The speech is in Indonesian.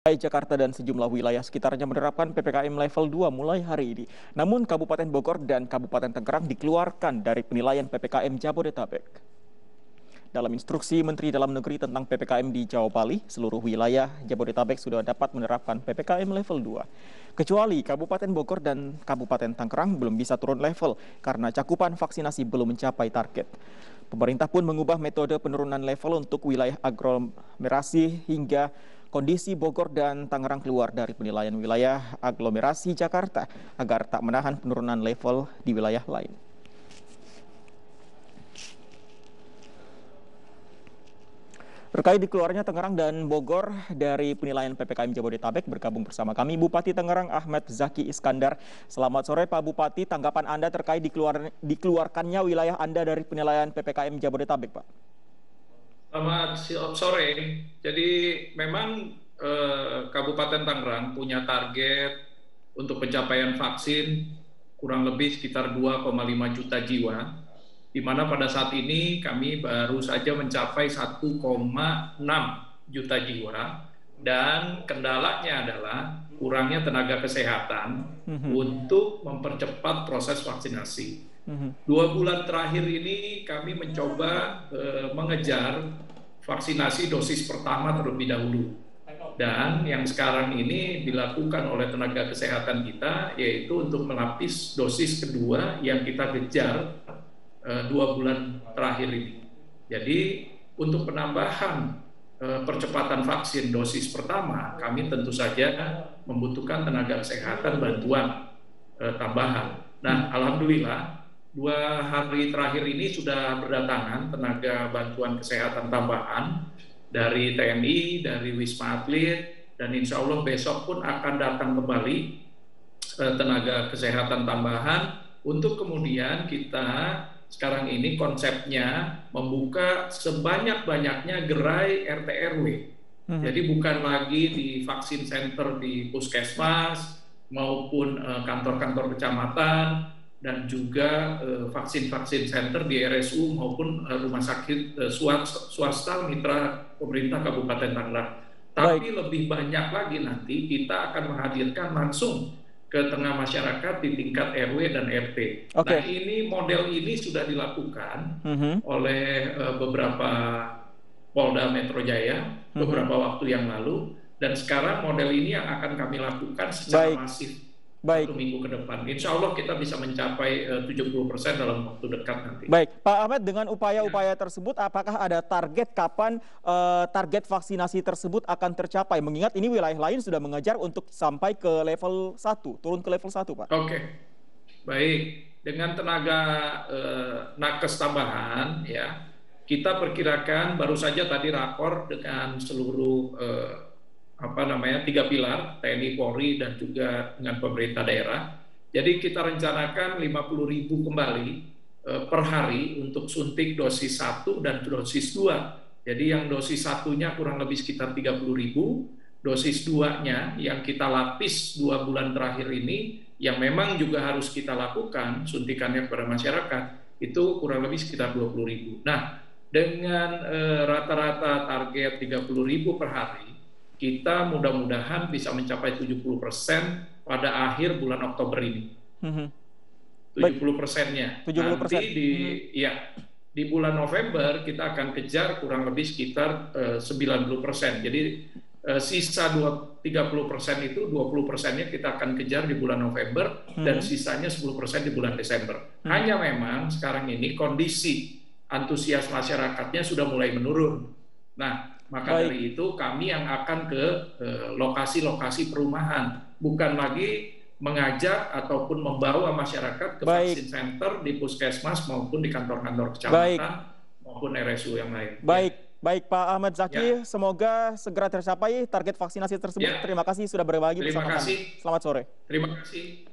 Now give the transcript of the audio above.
Jakarta dan sejumlah wilayah sekitarnya menerapkan PPKM level 2 mulai hari ini. Namun Kabupaten Bogor dan Kabupaten Tangerang dikeluarkan dari penilaian PPKM Jabodetabek. Dalam instruksi Menteri Dalam Negeri tentang PPKM di Jawa Bali, seluruh wilayah Jabodetabek sudah dapat menerapkan PPKM level 2. Kecuali Kabupaten Bogor dan Kabupaten Tangerang belum bisa turun level karena cakupan vaksinasi belum mencapai target. Pemerintah pun mengubah metode penurunan level untuk wilayah aglomerasi hingga kondisi Bogor dan Tangerang keluar dari penilaian wilayah aglomerasi Jakarta agar tak menahan penurunan level di wilayah lain. Terkait dikeluarnya Tangerang dan Bogor dari penilaian PPKM Jabodetabek, bergabung bersama kami Bupati Tangerang Ahmad Zaki Iskandar. Selamat sore Pak Bupati, tanggapan Anda terkait dikeluarkannya wilayah Anda dari penilaian PPKM Jabodetabek, Pak? Selamat sore. Jadi memang Kabupaten Tangerang punya target untuk pencapaian vaksin kurang lebih sekitar 2,5 juta jiwa, di mana pada saat ini kami baru saja mencapai 1,6 juta jiwa, dan kendalanya adalah kurangnya tenaga kesehatan untuk mempercepat proses vaksinasi. 2 bulan terakhir ini kami mencoba mengejar vaksinasi dosis pertama terlebih dahulu. Dan yang sekarang ini dilakukan oleh tenaga kesehatan kita yaitu untuk melapis dosis kedua yang kita kejar 2 bulan terakhir ini. Jadi untuk penambahan percepatan vaksin dosis pertama, kami tentu saja membutuhkan tenaga kesehatan bantuan tambahan. Nah, alhamdulillah 2 hari terakhir ini sudah berdatangan tenaga bantuan kesehatan tambahan dari TNI, dari Wisma Atlet, dan insya Allah besok pun akan datang kembali tenaga kesehatan tambahan untuk kemudian kita sekarang ini konsepnya membuka sebanyak-banyaknya gerai RT/RW. Jadi bukan lagi di vaksin center di puskesmas maupun kantor-kantor kecamatan, dan juga vaksin-vaksin center di RSU maupun rumah sakit swasta mitra pemerintah Kabupaten Tangerang. Tapi lebih banyak lagi nanti kita akan menghadirkan langsung ke tengah masyarakat di tingkat RW dan RT. Nah, ini model ini sudah dilakukan oleh beberapa Polda Metro Jaya beberapa waktu yang lalu, dan sekarang model ini yang akan kami lakukan secara masif. Baik. 1 minggu ke depan. Insya Allah kita bisa mencapai 70% dalam waktu dekat nanti. Baik, Pak Ahmad, dengan upaya-upaya tersebut, apakah ada target kapan target vaksinasi tersebut akan tercapai? Mengingat ini wilayah lain sudah mengejar untuk sampai ke level 1, turun ke level 1, Pak. Oke, baik. Dengan tenaga nakes tambahan, ya, kita perkirakan baru saja tadi rapor dengan seluruh 3 pilar, TNI, Polri, dan juga dengan pemerintah daerah. Jadi kita rencanakan 50.000 kembali per hari untuk suntik dosis 1 dan dosis 2. Jadi yang dosis 1-nya kurang lebih sekitar 30.000, dosis 2-nya yang kita lapis 2 bulan terakhir ini, yang memang juga harus kita lakukan suntikannya kepada masyarakat, itu kurang lebih sekitar 20.000. Nah, dengan rata-rata target 30.000 per hari, kita mudah-mudahan bisa mencapai 70% pada akhir bulan Oktober ini. 70%-nya. Nanti di bulan November kita akan kejar kurang lebih sekitar 90%. Jadi sisa 30% itu 20%-nya kita akan kejar di bulan November dan sisanya 10% di bulan Desember. Hanya memang sekarang ini kondisi antusias masyarakatnya sudah mulai menurun. Nah, maka dari itu kami yang akan ke lokasi-lokasi perumahan, bukan lagi mengajak ataupun membawa masyarakat ke vaksin center di puskesmas maupun di kantor-kantor kecamatan maupun RSU yang lain. Baik Pak Ahmad Zaki, semoga segera tercapai target vaksinasi tersebut. Terima kasih sudah berbagi bersama kami. Selamat sore. Terima kasih.